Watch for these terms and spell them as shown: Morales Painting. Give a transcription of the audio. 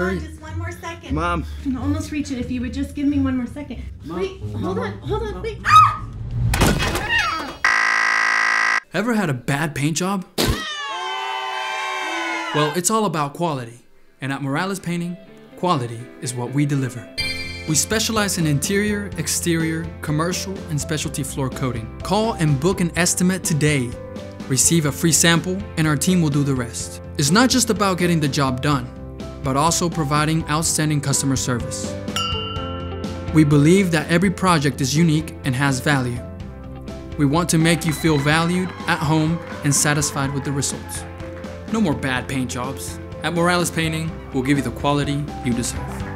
hurry. Hold on, just one more second. Mom. I can almost reach it if you would just give me one more second. Mom. Wait, hold on, wait. Ah! Ever had a bad paint job? Well, it's all about quality. And at Morales Painting, quality is what we deliver. We specialize in interior, exterior, commercial, and specialty floor coating. Call and book an estimate today. Receive a free sample, and our team will do the rest. It's not just about getting the job done, but also providing outstanding customer service. We believe that every project is unique and has value. We want to make you feel valued, at home, and satisfied with the results. No more bad paint jobs. At Morales Painting, we'll give you the quality you deserve.